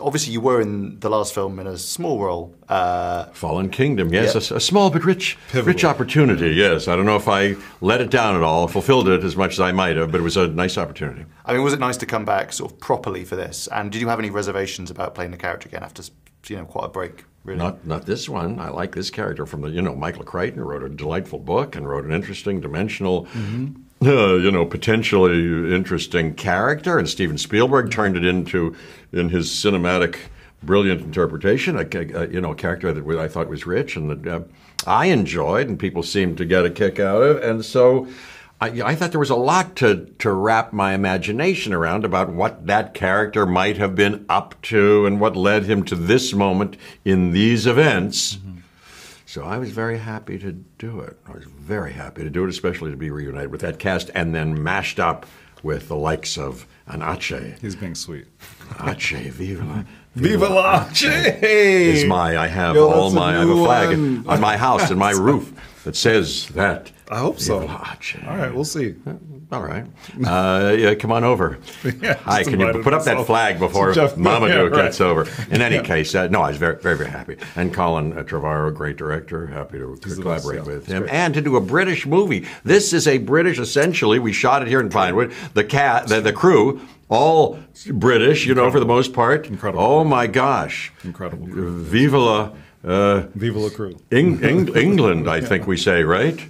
Obviously, you were in the last film in a small role. Fallen Kingdom, yes. Yep. A small but rich opportunity, yes. I don't know if I let it down at all, fulfilled it as much as I might have, but it was a nice opportunity. I mean, was it nice to come back sort of properly for this? And did you have any reservations about playing the character again after, you know, quite a break, really? Not this one. I like this character from the, you know, Michael Crichton wrote a delightful book and wrote an interesting, dimensional, you know, potentially interesting character, and Steven Spielberg turned it into, in his cinematic, brilliant interpretation, a character that I thought was rich and that I enjoyed, and people seemed to get a kick out of, and so I thought there was a lot to wrap my imagination around about what that character might have been up to and what led him to this moment in these events. So I was very happy to do it. I was very happy to do it, especially to be reunited with that cast and then mashed up with the likes of an Ace. He's being sweet. Ace, viva la Ace! Is my, I have Yo, all my, I have a flag on my house and my roof that says that. I hope so. Ace. All right, we'll see. All right. Yeah, come on over. Yeah, hi, can you put up that flag before Mamadou gets over? In any case, no, I was very, very, very happy. And Colin Trevorrow, great director, happy to collaborate with him. And to do a British movie. This is a British, essentially, we shot it here in Pinewood. The crew, all British, you know, for the most part. Incredible. Oh, my gosh. Incredible. Viva la crew. England, I think we say, right?